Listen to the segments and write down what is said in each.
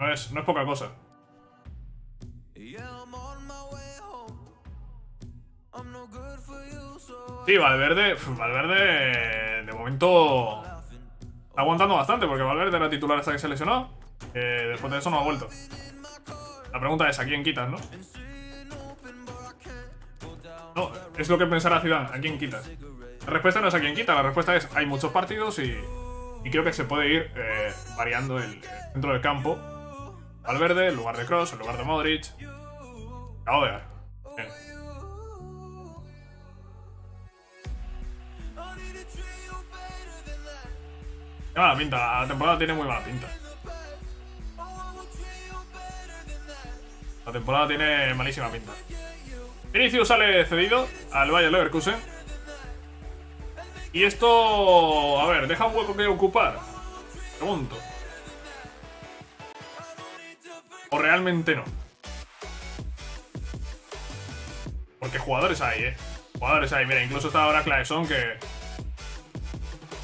No es poca cosa. Sí, Valverde de momento está aguantando bastante, porque Valverde era titular hasta que se lesionó. Después de eso no ha vuelto. La pregunta es, ¿a quién quitas, no? No, es lo que pensará Zidane, ¿a quién quitas? La respuesta no es a quién quita, la respuesta es hay muchos partidos y creo que se puede ir variando el centro del campo. Valverde, en lugar de Kroos, en lugar de Modric. Odegaard. Qué mala pinta, la temporada tiene muy mala pinta. La temporada tiene malísima pinta. Vinicius sale cedido al Bayer Leverkusen. Y esto, a ver, deja un hueco que ocupar. Pregunto. O realmente no. Porque jugadores hay, Jugadores hay. Mira, incluso está ahora Claesson que...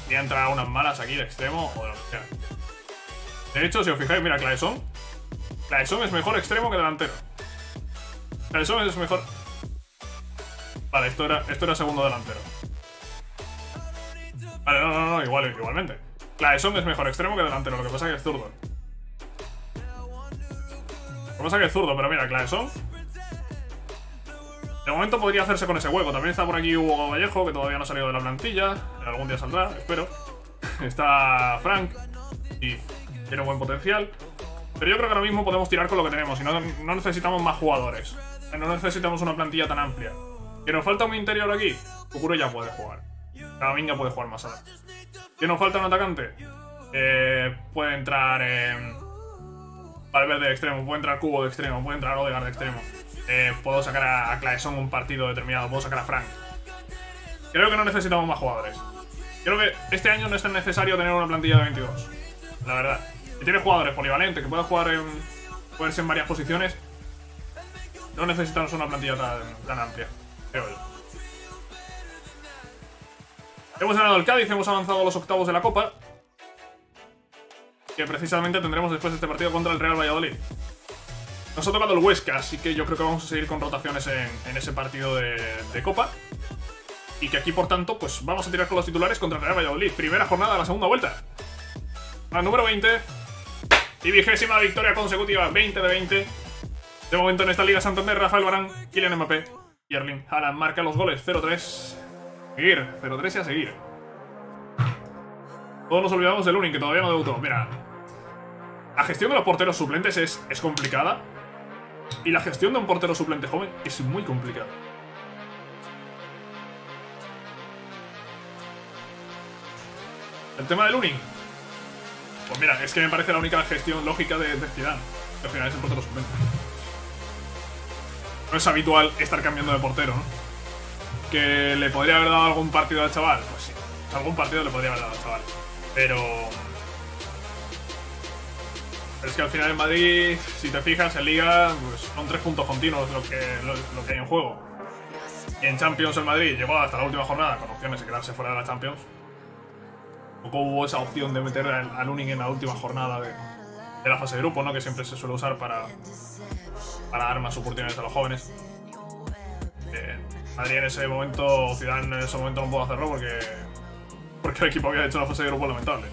voy a entrar a unas malas aquí de extremo o de lo que sea. De hecho, si os fijáis, mira, Claesson es mejor extremo que delantero. Claesson es mejor. Vale, esto era segundo delantero. Vale, no, igualmente. Claesson es mejor extremo que delantero, lo que pasa que es zurdo. Lo que pasa que es zurdo, pero mira, Claesson de momento podría hacerse con ese hueco. También está por aquí Hugo Vallejo, que todavía no ha salido de la plantilla. Algún día saldrá, espero. Está Frank y tiene un buen potencial. Pero yo creo que ahora mismo podemos tirar con lo que tenemos y no necesitamos más jugadores. No necesitamos una plantilla tan amplia. ¿Que nos falta un interior aquí? Kubo ya puede jugar. Kamavinga puede jugar más ahora. ¿Que nos falta un atacante? Puede entrar Valverde de extremo, puede entrar Kubo de extremo, puede entrar Odegaard de extremo. Puedo sacar a Claesson un partido determinado, puedo sacar a Frank. Creo que no necesitamos más jugadores. Creo que este año no es tan necesario tener una plantilla de 22, la verdad. Que tiene jugadores polivalentes, que pueden jugar pueden ser en varias posiciones. No necesitamos una plantilla tan amplia, creo yo. Hemos ganado el Cádiz, hemos avanzado a los octavos de la Copa, que precisamente tendremos después de este partido contra el Real Valladolid. Nos ha tocado el Huesca, así que yo creo que vamos a seguir con rotaciones en ese partido de Copa. Y que aquí, por tanto, pues vamos a tirar con los titulares contra el Real Valladolid. Primera jornada de la segunda vuelta. Al número 20. Y 20ª victoria consecutiva, 20 de 20. De momento en esta Liga Santander, Rafael Varane, Kylian Mbappé y Erling Haaland marca los goles. 0-3. Seguir, 0-3 y a seguir. Todos nos olvidamos de Lunin, que todavía no debutó. Mira, la gestión de los porteros suplentes es complicada. Y la gestión de un portero suplente joven es muy complicada. El tema de Lunin. Pues mira, es que me parece la única gestión lógica de Zidane. Que al final es el portero suplente. No es habitual estar cambiando de portero, ¿no? ¿Que le podría haber dado algún partido al chaval? Pues sí, algún partido le podría haber dado al chaval. Pero es que al final en Madrid, si te fijas, en Liga pues son 3 puntos continuos lo que hay en juego. Y en Champions el Madrid llegó hasta la última jornada con opciones de quedarse fuera de la Champions. Poco hubo esa opción de meter a Lunin en la última jornada de la fase de grupo, ¿no? Que siempre se suele usar para dar más oportunidades a los jóvenes. Madrid en ese momento, Zidane en ese momento no pudo hacerlo porque el equipo había hecho una fase de grupo lamentable.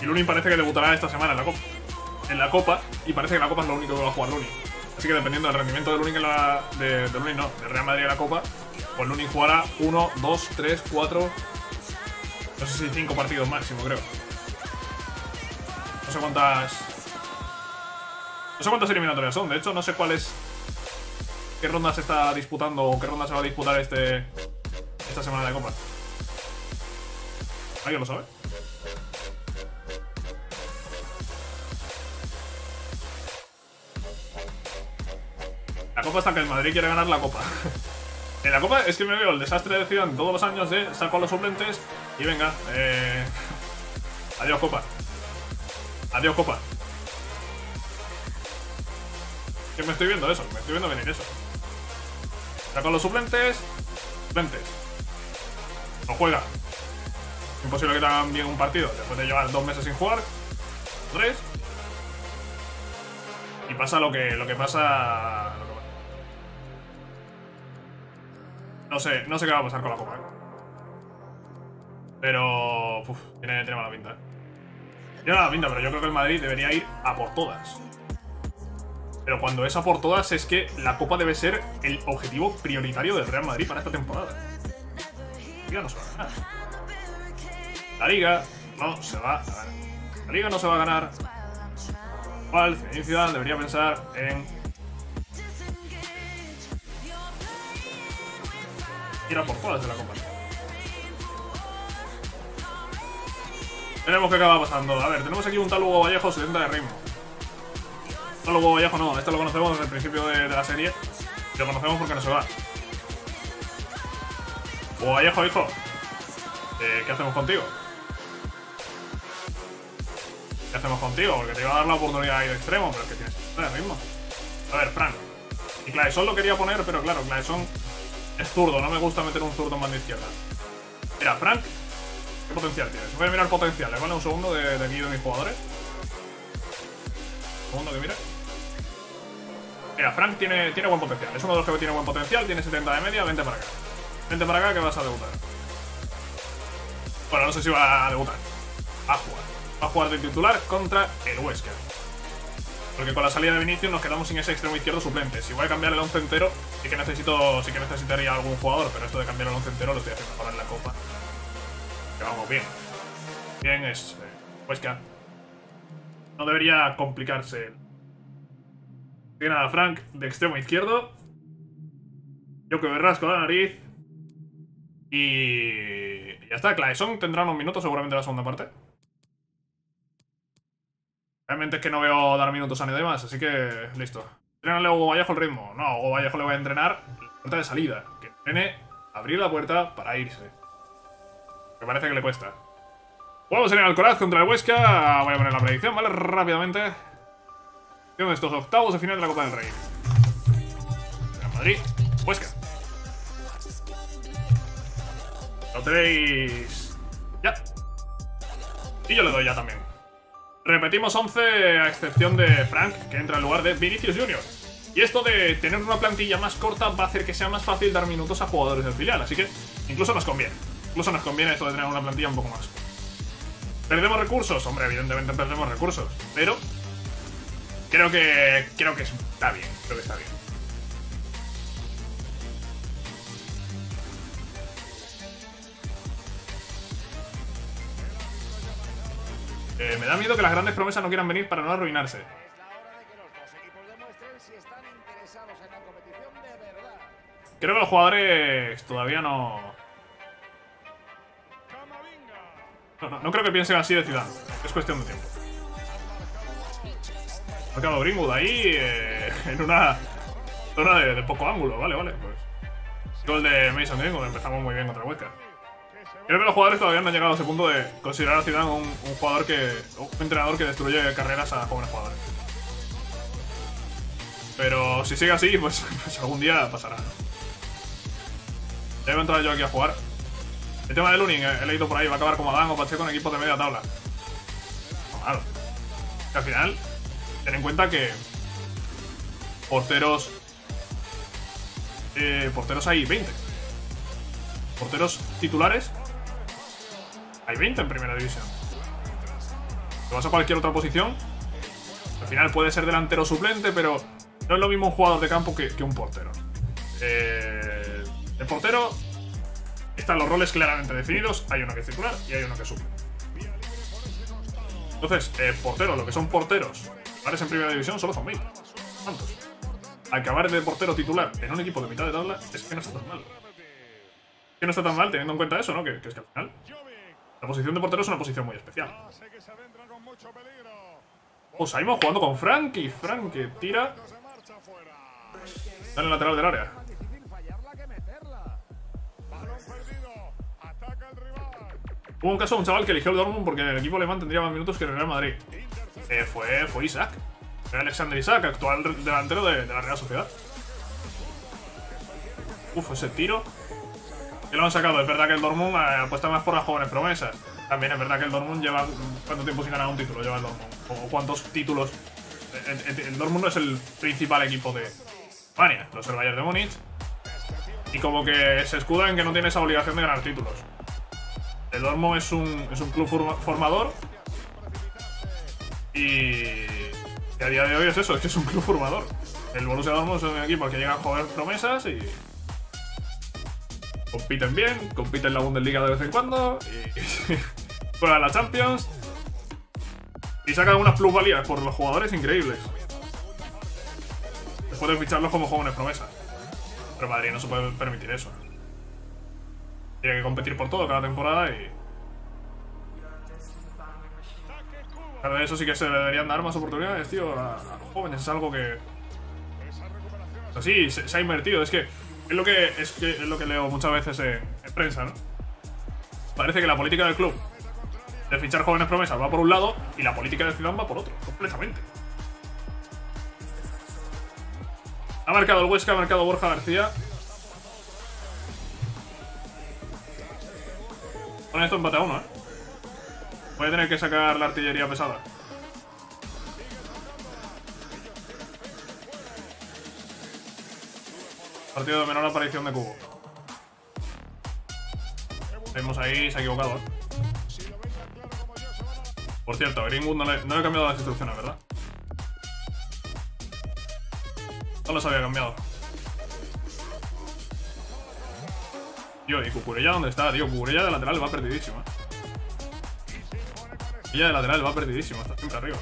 Y Lunin parece que debutará esta semana en la Copa, y parece que la Copa es lo único que va a jugar Lunin. Así que dependiendo del rendimiento de Lunin de Real Madrid en la Copa, pues Lunin jugará 1, 2, 3, 4, no sé si 5 partidos máximo, creo. No sé cuántas eliminatorias son, de hecho no sé qué ronda se está disputando o qué ronda se va a disputar esta semana de Copa. ¿Alguien lo sabe? La Copa está que el Madrid quiere ganar la Copa. En la Copa es que me veo el desastre de Zidane todos los años de saco a los suplentes y venga, adiós Copa. Adiós Copa. Que me estoy viendo eso, me estoy viendo venir eso. Saco a los suplentes. No juega. Imposible que te hagan bien un partido después de llevar 2 meses sin jugar. 3. Y pasa lo que pasa. No sé qué va a pasar con la copa, ¿eh? Pero uf, tiene mala pinta, ¿eh? Tiene mala pinta, pero yo creo que el Madrid debería ir a por todas. Pero cuando es a por todas es que la copa debe ser el objetivo prioritario del Real Madrid para esta temporada. La Liga no se va a ganar. La Liga no se va a ganar. La Liga no se va a ganar. Igual, Zidane debería pensar en ir a por todas de la copa. Veremos qué acaba pasando. A ver, tenemos aquí un tal Hugo Vallejo, 70 de ritmo. Tal Hugo Vallejo no, este lo conocemos desde el principio de la serie. Lo conocemos porque no se va. Hugo Vallejo, hijo, ¿qué hacemos contigo? ¿Qué hacemos contigo? Porque te iba a dar la oportunidad ahí de extremo, pero es que tienes que hacer el ritmo. A ver, Frank. Y Claesson lo quería poner, pero claro, Claesson es zurdo. No me gusta meter un zurdo en banda izquierda. Mira, Frank, ¿qué potencial tienes? Voy a mirar potencial. ¿Vale? Un segundo de aquí de mis jugadores. Un segundo que mira. Mira, Frank tiene buen potencial. Es uno de los que tiene buen potencial. Tiene 70 de media. Vente para acá. Vente para acá que vas a debutar. Bueno, no sé si va a debutar. A jugar. Va a jugar de titular contra el Huesca. Porque con la salida de Vinicius nos quedamos sin ese extremo izquierdo suplente. Si voy a cambiar el 11 entero, sí que necesitaría algún jugador. Pero esto de cambiar el 11 entero lo estoy haciendo para en la copa. Que vamos bien. Bien es Huesca. No debería complicarse. Tiene a Frank de extremo izquierdo. Yo que me rasco la nariz. Y ya está. Claesson tendrá unos minutos seguramente en la segunda parte. Realmente es que no veo dar minutos a nadie más, así que listo. Entrenarle a Hugo Vallejo el ritmo. No, a Hugo Vallejo le voy a entrenar la puerta de salida. Que entrene abrir la puerta para irse. Me parece que le cuesta. Jugamos en el Alcoraz contra el Huesca. Voy a poner la predicción, ¿vale? Rápidamente. De estos octavos de final de la Copa del Rey. Real Madrid, Huesca. Lo tenéis ya. Y yo le doy ya también. Repetimos 11 a excepción de Frank, que entra en lugar de Vinicius Jr. Y esto de tener una plantilla más corta va a hacer que sea más fácil dar minutos a jugadores del filial, así que incluso nos conviene. Incluso nos conviene esto de tener una plantilla un poco más. ¿Perdemos recursos? Hombre, evidentemente perdemos recursos, pero creo que está bien, creo que está bien. Me da miedo que las grandes promesas no quieran venir para no arruinarse. Es la hora de que los dos equipos demuestren si están interesados en la competición de verdad. Creo que los jugadores todavía no... No creo que piensen así de Zidane. Es cuestión de tiempo. Ha quedado Greenwood ahí en una zona de poco ángulo. Vale, pues. Gol de Mason Greenwood. Empezamos muy bien contra Huesca. Creo que los jugadores todavía no han llegado a ese punto de considerar a Zidane un jugador un entrenador que destruye carreras a jóvenes jugadores. Pero si sigue así, pues algún día pasará. Ya he entrado yo aquí a jugar. El tema de Lunin, he leído por ahí, va a acabar como Adán o Pacheco en equipos de media tabla. Claro. Que al final, ten en cuenta que porteros hay 20. Porteros titulares hay 20 en primera división. Te vas a cualquier otra posición. Al final puede ser delantero suplente, pero no es lo mismo un jugador de campo que un portero. El portero están los roles claramente definidos. Hay uno que es titular y hay uno que suple. Entonces, porteros, lo que son porteros titulares en primera división solo son 20. ¿Cuántos? Acabar de portero titular en un equipo de mitad de tabla es que no está tan mal. Que no está tan mal teniendo en cuenta eso, ¿no? Que es que al final la posición de portero es una posición muy especial. Osaimo jugando con Frank y Frank que tira. Está en el lateral del área. Hubo un caso de un chaval que eligió el Dortmund porque en el equipo alemán tendría más minutos que en el Real Madrid. Fue Isaac. Era Alexander Isaac, actual delantero de la Real Sociedad. Ese tiro. Que lo han sacado, es verdad que el Dortmund apuesta más por las jóvenes promesas. También es verdad que el Dortmund lleva... ¿Cuánto tiempo sin ganar un título lleva el Dortmund? ¿O cuántos títulos? El Dortmund es el principal equipo de Alemania, no es el Bayern de Múnich. Y como que se escuda en que no tiene esa obligación de ganar títulos. El Dortmund es un club formador. Y a día de hoy es eso, es que es un club formador. El Borussia Dortmund es un equipo al que llegan jóvenes promesas y... compiten bien, compiten en la Bundesliga de vez en cuando y juegan la Champions y sacan unas plusvalías por los jugadores increíbles. Después de ficharlos como jóvenes promesas. Pero Madrid no se puede permitir eso. Tiene que competir por todo cada temporada y... Claro, eso sí que se le deberían dar más oportunidades, tío, a los jóvenes. Es algo que... así se ha invertido, es que... Es lo que leo muchas veces en prensa, ¿no? Parece que la política del club de fichar jóvenes promesas va por un lado y la política de Zidane va por otro, completamente. Ha marcado el Huesca, ha marcado Borja García. Con esto empate a uno, ¿eh? Voy a tener que sacar la artillería pesada. Partido de menor aparición de Kubo. Vemos ahí, se ha equivocado, ¿eh? Por cierto, Greenwood no le he cambiado las instrucciones, ¿verdad? No las había cambiado. Tío, ¿y Cucurella dónde está? Tío, Cucurella de lateral va perdidísima. Cucurella de lateral va perdidísima, está siempre arriba.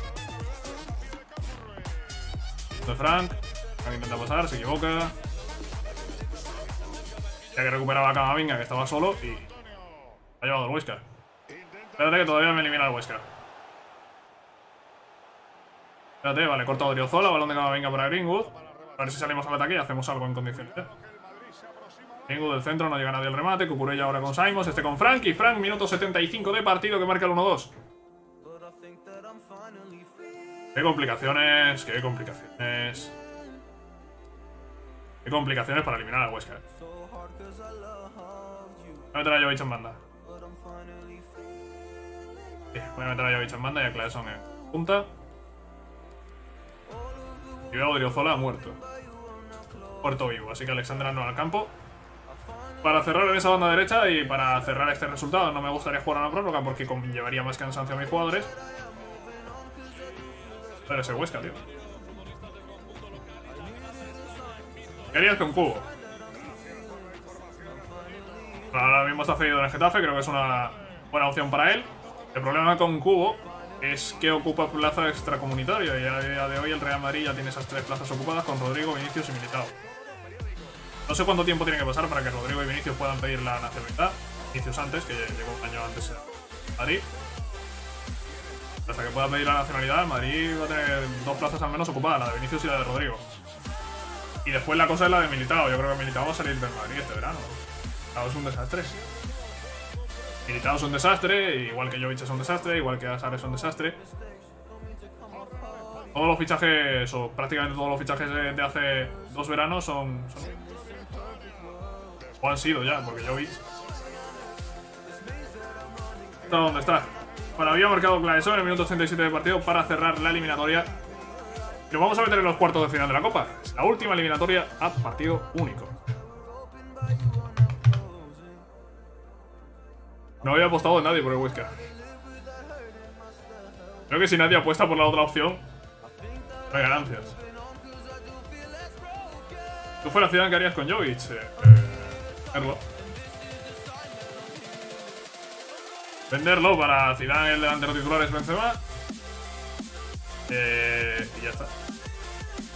De Frank, que intenta pasar, se equivoca. Ya que recuperaba a Kamavinga, que estaba solo, y ha llevado el Huesca. Espérate que todavía me elimina el Huesca. Espérate, vale, corta Odriozola, balón de Kamavinga para Greenwood. A ver si salimos al ataque y hacemos algo en condiciones. Greenwood del centro, no llega nadie al remate. Cucurella ahora con Simons, este con Frank. Y Frank, minuto 75 de partido, que marca el 1-2. Qué complicaciones, qué complicaciones. Qué complicaciones para eliminar al Huesca. Voy a meter a Jović en banda. Voy a meter a Jović en banda y a Claesson en punta. Y veo a Odriozola muerto. Muerto vivo, así que Alexander no al campo. Para cerrar en esa banda derecha y para cerrar este resultado, no me gustaría jugar a una prórroga porque llevaría más cansancio a mis jugadores. Pero ese Huesca, tío. Querías con Kubo. Ahora mismo está cedido en el Getafe, creo que es una buena opción para él. El problema con Kubo es que ocupa plaza extracomunitaria y a día de hoy el Real Madrid ya tiene esas tres plazas ocupadas con Rodrigo, Vinicius y Militão. No sé cuánto tiempo tiene que pasar para que Rodrigo y Vinicius puedan pedir la nacionalidad. Vinicius antes, que llegó un año antes a Madrid. Hasta que pueda pedir la nacionalidad, Madrid va a tener dos plazas al menos ocupadas, la de Vinicius y la de Rodrigo. Y después la cosa es la de Militão. Yo creo que Militão va a salir del Madrid este verano. Es un desastre. Militão es un desastre, igual que Jović es un desastre, igual que Hazard es un desastre. Todos los fichajes, o prácticamente todos los fichajes de hace dos veranos son... o han sido ya, porque Jović... ¿Está donde está? Bueno, había marcado Claesson en el minuto 87 de partido para cerrar la eliminatoria. Nos vamos a meter en los cuartos de final de la Copa. La última eliminatoria a partido único. No había apostado a nadie por el Huesca. Creo que si nadie apuesta por la otra opción, no hay ganancias. ¿Tú fueras Zidane, que harías con Jović? Venderlo. Venderlo para Zidane, el delantero titular es Benzema. Y ya está.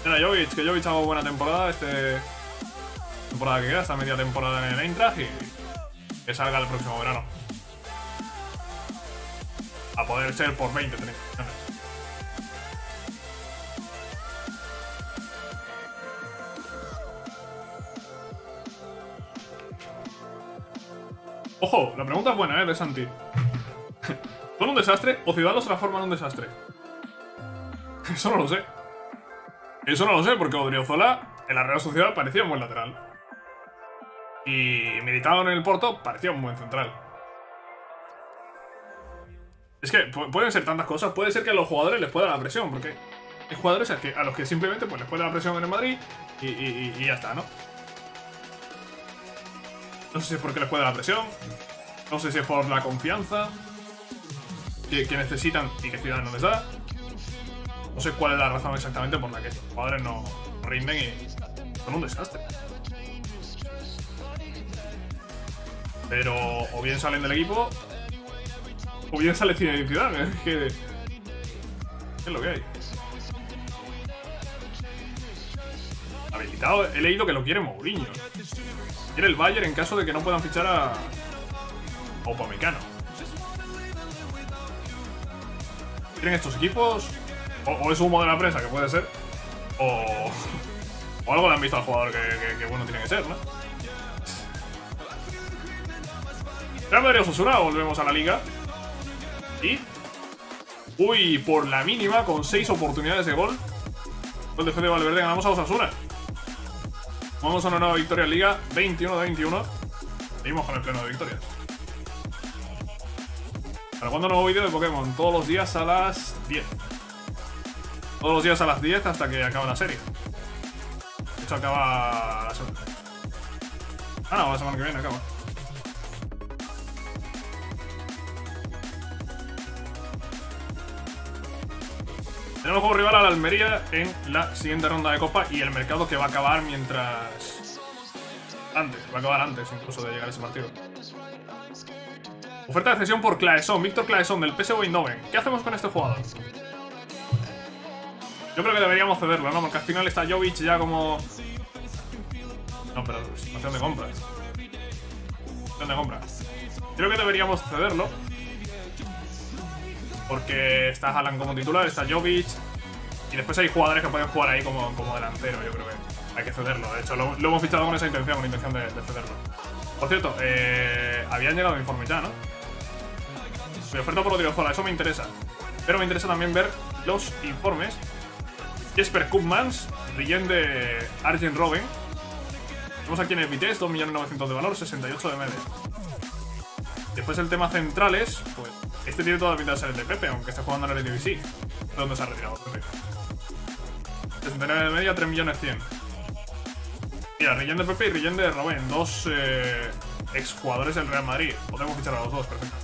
Era Jović, que Jović hago buena temporada. Temporada que queda, esta media temporada en el Eintracht y que salga el próximo verano. A poder ser por 20, 30 millones. Ojo, la pregunta es buena, de Santi. ¿Son un desastre o Zidane los transforma en un desastre? Eso no lo sé. Eso no lo sé, porque Odriozola en la Real Sociedad parecía un buen lateral. Y Militão en el Porto parecía un buen central. Es que pueden ser tantas cosas. Puede ser que a los jugadores les pueda la presión, porque hay jugadores a los que simplemente pues les puede la presión en el Madrid y ya está, ¿no? No sé si es porque les puede la presión, no sé si es por la confianza que necesitan y que Zidane no les da. No sé cuál es la razón exactamente por la que estos jugadores no rinden y son un desastre. Pero o bien salen del equipo o bien sale Zidane, es que es lo que hay. Habilitado, he leído que lo quiere Mourinho. Quiere el Bayern en caso de que no puedan fichar a Upamecano. Quieren estos equipos, o es humo de la prensa, que puede ser, o algo le han visto al jugador que bueno tiene que ser, ¿no? Real Madrid Osasuna, volvemos a la liga. Y uy, por la mínima, con 6 oportunidades de gol. Gol de Fede Valverde, ganamos a Osasuna. Vamos a una nueva victoria en liga, 21-21. Seguimos con el pleno de victorias. ¿Para cuándo nuevo vídeo de Pokémon? Todos los días a las 10. Todos los días a las 10 hasta que acabe la serie. De hecho acaba la semana. Ah, no, la semana que viene acaba. Tenemos como rival a la Almería en la siguiente ronda de Copa y el mercado que va a acabar mientras... Antes, va a acabar antes incluso de llegar a ese partido. Oferta de cesión por Claesson, Víctor Claesson del PSV Eindhoven. ¿Qué hacemos con este jugador? Yo creo que deberíamos cederlo, ¿no? Porque al final está Jović ya como... No, pero situación de compra. Situación de compra. Creo que deberíamos cederlo. Porque está Haaland como titular, está Jović. Y después hay jugadores que pueden jugar ahí como delantero, yo creo que hay que cederlo. De hecho, lo hemos fichado con esa intención, con la intención de cederlo. Por cierto, habían llegado informes ya, ¿no? Mi oferta por Odriozola, eso me interesa. Pero me interesa también ver los informes. Jesper Koopmans, Rillén de Arjen Robben. Tenemos aquí en el Vitesse, 2.900.000 de valor, 68 de media. Después el tema centrales, pues este tiene toda la pinta de ser el de Pepe, aunque está jugando en el LDBC. ¿Dónde se ha retirado Pepe? 69 de media, 3.100.000. Mira, Rillén de Pepe y Rillén de Robben, dos exjugadores del Real Madrid. Podemos fichar a los dos, perfecto.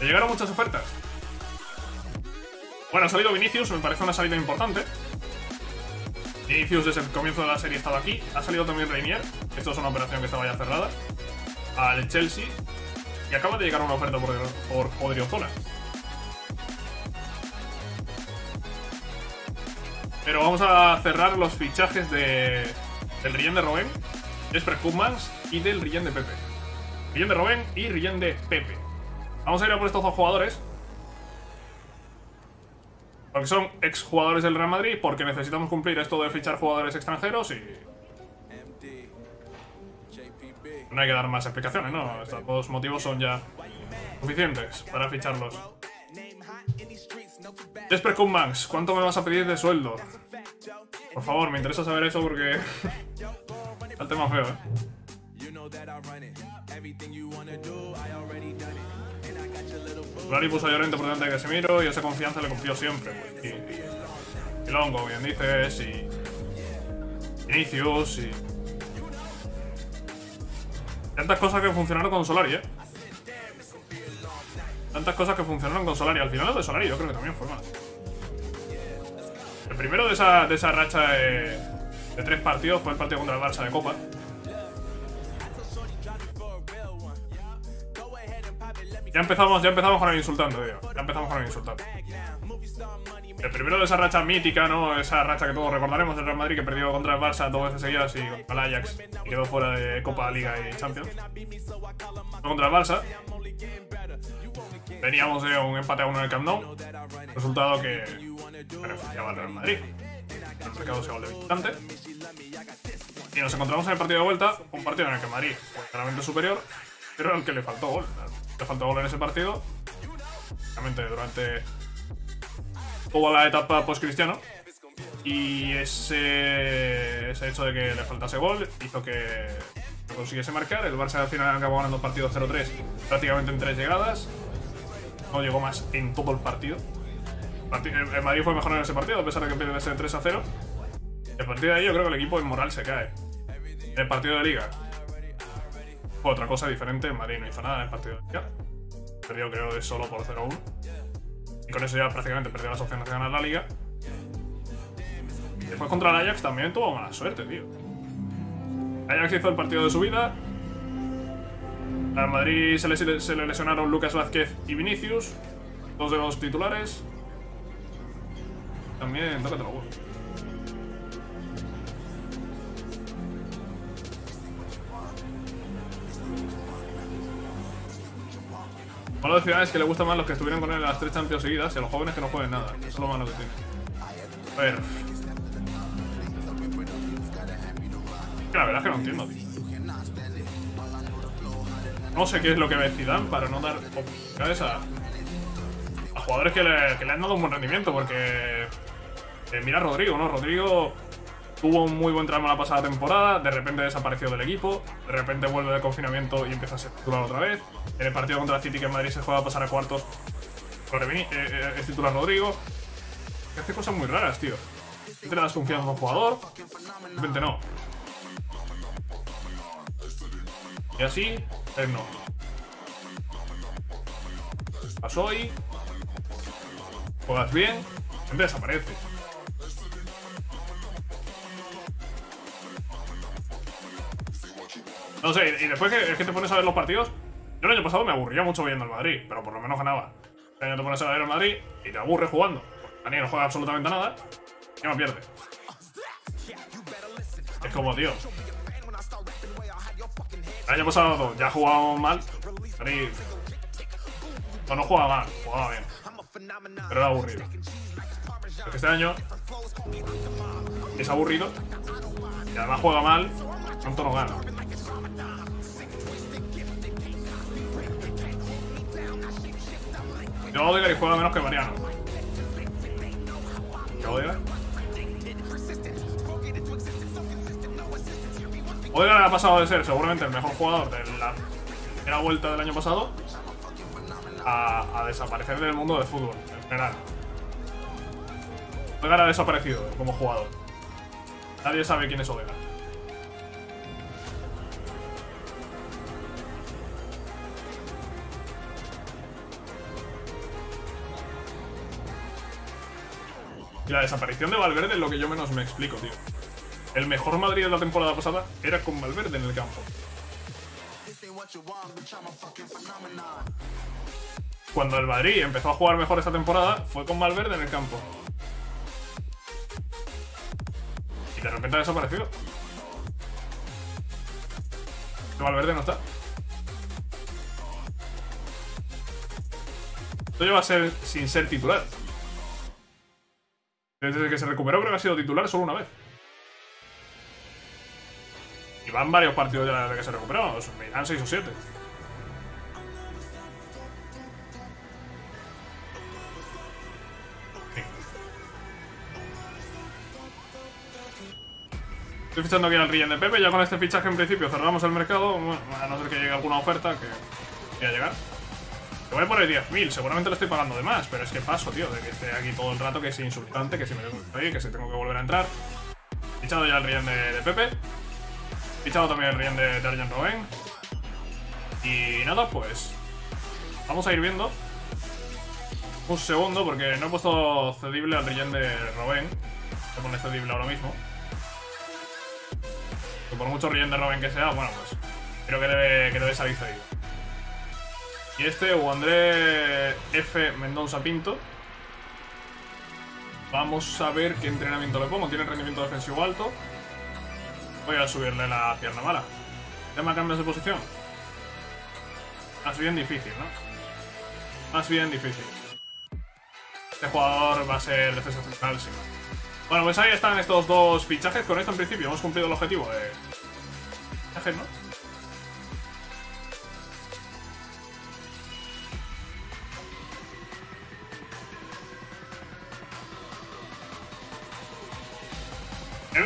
Le llegaron muchas ofertas. Bueno, ha salido Vinicius, me parece una salida importante. Vinicius desde el comienzo de la serie ha estado aquí. Ha salido también Reinier, esto es una operación que estaba ya cerrada, al Chelsea. Y acaba de llegar una oferta por Odriozola. Pero vamos a cerrar los fichajes del Rillén de Robben, Jesper Koopmans y del Rillén de Pepe. Rillén de Robben y Rillén de Pepe. Vamos a ir a por estos dos jugadores. Porque son exjugadores del Real Madrid, porque necesitamos cumplir esto de fichar jugadores extranjeros y... No hay que dar más explicaciones, ¿no? Estos dos motivos son ya suficientes para ficharlos. Jesper Koopmans, ¿cuánto me vas a pedir de sueldo? Por favor, me interesa saber eso porque... Está el tema feo, ¿eh? Solari puso a Llorente por delante de Casemiro y esa confianza le confío siempre. Pues. Y Longo, bien dices, y Vinicius, y tantas cosas que funcionaron con Solari, ¿eh? Tantas cosas que funcionaron con Solari. Al final lo de Solari yo creo que también fue mal. El primero de esa racha de 3 partidos fue el partido contra el Barça de Copa. Ya empezamos con el insultante, tío. Ya empezamos con el insultante. El primero de esa racha mítica, ¿no? Esa racha que todos recordaremos del Real Madrid que perdió contra el Barça 2 veces seguidas y contra el Ajax y quedó fuera de Copa, Liga y Champions. Contra el Barça. Veníamos de un empate a 1 en el Camp Nou. Resultado que beneficiaba al Real Madrid. El mercado se volvió distante. Y nos encontramos en el partido de vuelta, un partido en el que Madrid fue claramente superior, pero al que le faltó gol. Le faltó gol en ese partido. Realmente durante toda la etapa post-cristiano. Y ese hecho de que le faltase gol hizo que consiguiese marcar. El Barça al final acabó ganando el partido 0-3 prácticamente en 3 llegadas. No llegó más en todo el partido. El Madrid fue mejor en ese partido, a pesar de que pierde ese 3-0. A partir de ahí yo creo que el equipo en moral se cae. En el partido de Liga fue otra cosa diferente. El Madrid no hizo nada en el partido de Liga. Perdió creo de solo por 0-1. Y con eso ya prácticamente perdió las opciones de ganar la Liga. Después contra el Ajax también tuvo mala suerte, tío. Ajax hizo el partido de su vida. A Madrid se le lesionaron Lucas Vázquez y Vinicius, dos de los titulares. También, tócate los huevos. Lo malo de Zidane es que le gustan más los que estuvieron con él en las 3 Champions seguidas y a los jóvenes que no jueguen nada. Eso es lo malo que tiene. A ver. La verdad es que no entiendo, tío. No sé qué es lo que ve Zidane para no dar oportunidades a jugadores que le han dado un buen rendimiento, porque mira Rodrigo, ¿no? Rodrigo tuvo un muy buen tramo la pasada temporada, de repente desapareció del equipo, de repente vuelve de confinamiento y empieza a ser titular otra vez. En el partido contra el City, que en Madrid se juega a pasar a cuartos, es titular Rodrigo. Que hace cosas muy raras, tío. Te das confianza a un jugador, de repente no. Y así, no. Pasó y juegas bien, siempre desaparece. No sé, y después es que te pones a ver los partidos. Yo el año pasado me aburría mucho viendo al Madrid, pero por lo menos ganaba. Este año te pones a ver al Madrid y te aburre jugando. Daniel no juega absolutamente nada y no pierde. Es como, tío. El año pasado ya jugábamos mal. No jugaba mal, jugaba bien. Pero era aburrido. Porque este año es aburrido. Y además juega mal, tanto no gana. Yo Odegaard y juega menos que Mariano. ¿Yo Odegaard? Odegaard ha pasado de ser seguramente el mejor jugador de la primera vuelta del año pasado a desaparecer del mundo del fútbol en general. Odegaard ha desaparecido como jugador. Nadie sabe quién es Odegaard. Y la desaparición de Valverde es lo que yo menos me explico, tío. El mejor Madrid de la temporada pasada era con Valverde en el campo. Cuando el Madrid empezó a jugar mejor esta temporada, fue con Valverde en el campo. Y de repente ha desaparecido. Valverde no está. Esto lleva a ser sin ser titular. Desde que se recuperó creo que ha sido titular solo una vez. Y van varios partidos ya desde que se recuperó. Eran 6 o 7. Sí. Estoy fichando aquí al Ryan de Pepe. Ya con este fichaje en principio cerramos el mercado. Bueno, a no ser que llegue alguna oferta que vaya a llegar. Yo voy por el 10.000. Seguramente lo estoy pagando de más. Pero es que paso, tío, de que esté aquí todo el rato, que es insultante, que si me voy, que si tengo que volver a entrar. Fichado ya el Ryan de Pepe. Fichado también el Ryan de Arjen Robben. Y nada, pues vamos a ir viendo. Un segundo, porque no he puesto cedible al Ryan de Robben. Se pone cedible ahora mismo. Que por mucho Ryan de Robben que sea, bueno, pues creo que debe salir cedido. Y este, o André F. Mendonza Pinto. Vamos a ver qué entrenamiento le pongo. Tiene rendimiento defensivo alto. Voy a subirle la pierna mala. ¿Tema cambios de posición? Más bien difícil, ¿no? Más bien difícil. Este jugador va a ser defensa central, sí. Bueno, pues ahí están estos dos fichajes. Con esto en principio hemos cumplido el objetivo de fichajes, ¿no?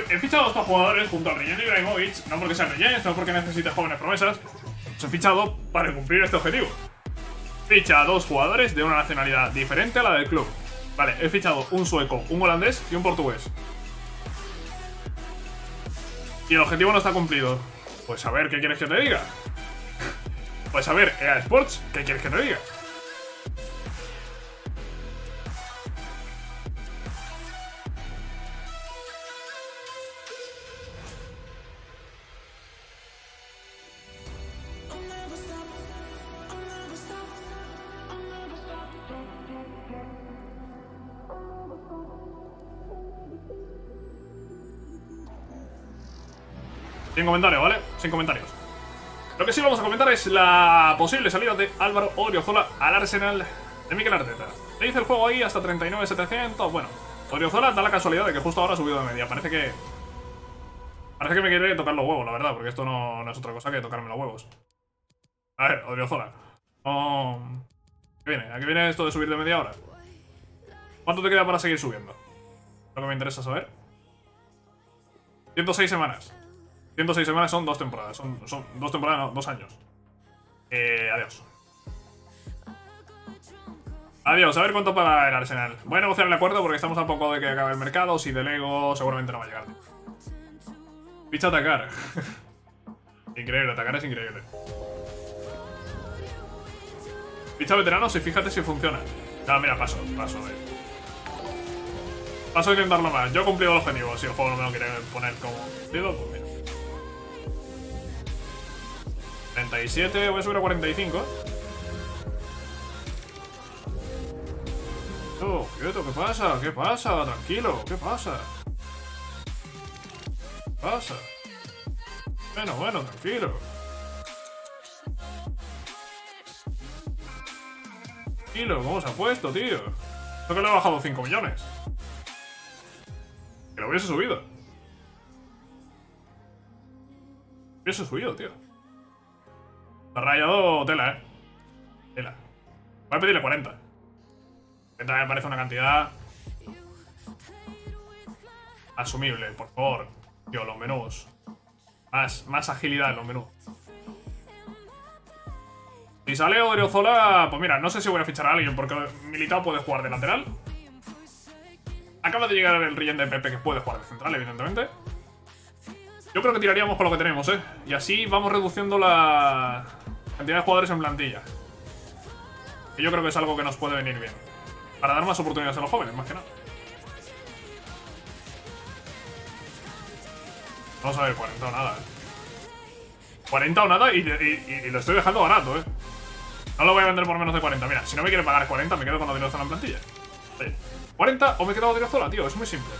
he fichado a estos jugadores junto al Ryan Ibrahimovic, no porque sean reyes, no porque necesite jóvenes promesas, los he fichado para cumplir este objetivo. Ficha a dos jugadores de una nacionalidad diferente a la del club. Vale, he fichado un sueco, un holandés y un portugués. Y el objetivo no está cumplido. Pues a ver, ¿qué quieres que te diga? Pues a ver, EA Sports, ¿qué quieres que te diga? Sin comentarios, ¿vale? Sin comentarios. Lo que sí vamos a comentar es la posible salida de Álvaro Odriozola al Arsenal de Mikel Arteta. Le hice el juego ahí hasta 39.700. Bueno, Odriozola da la casualidad de que justo ahora ha subido de media. Parece que me quiere tocar los huevos, la verdad, porque esto no es otra cosa que tocarme los huevos. A ver, Odriozola. ¿Qué viene? ¿A qué viene esto de subir de media hora? ¿Cuánto te queda para seguir subiendo? Lo que me interesa saber. 106 semanas. 106 semanas son dos temporadas, son dos temporadas, no, 2 años. Adiós. Adiós, a ver cuánto paga el Arsenal. Voy a negociar el acuerdo porque estamos a poco de que acabe el mercado. Si delego, seguramente no va a llegar. Ficha atacar. Increíble, atacar es increíble. Ficha veteranos y fíjate si funciona. No, mira, paso. Paso a intentarlo más. Yo he cumplido el objetivo. Si el juego no me lo quiere poner como cumplido, pues mira. 37, voy a subir a 45. Quieto, ¿qué pasa? ¿Qué pasa? Tranquilo, ¿qué pasa? ¿Qué pasa? Bueno, tranquilo. Tranquilo, ¿cómo se ha puesto, tío? Esto que le ha bajado 5 millones. Que lo hubiese subido. Hubiese subido, tío. Está rayado tela, Tela. Voy a pedirle 40. 40 me parece una cantidad asumible, por favor. Tío, los menús. Más agilidad en los menús. Si sale Odriozola, pues mira, no sé si voy a fichar a alguien porque Militão puede jugar de lateral. Acaba de llegar el relleno de Pepe que puede jugar de central, evidentemente. Yo creo que tiraríamos con lo que tenemos, y así vamos reduciendo la cantidad de jugadores en plantilla. Que yo creo que es algo que nos puede venir bien. Para dar más oportunidades a los jóvenes, más que nada. Vamos a ver, 40 o nada, 40 o nada y lo estoy dejando barato, No lo voy a vender por menos de 40. Mira, si no me quiere pagar 40, me quedo con Odriozola en plantilla. Oye, 40 o me quedo con Odriozola, tío, es muy simple.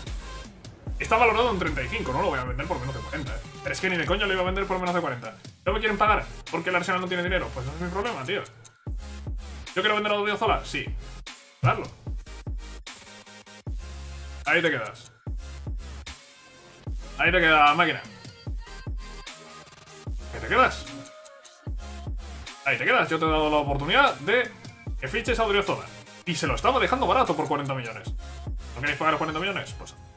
Está valorado en 35, no lo voy a vender por menos de 40. Pero es que ni de coño lo iba a vender por menos de 40. ¿No me quieren pagar porque el Arsenal no tiene dinero? Pues no es mi problema, tío. ¿Yo quiero vender a Odriozola? Sí. Darlo. Ahí te quedas. Ahí te queda, máquina. ¿Qué te quedas? Ahí te quedas. Yo te he dado la oportunidad de que fiches a Odriozola. Y se lo estaba dejando barato por 40 millones. ¿No queréis pagar los 40 millones? Pues...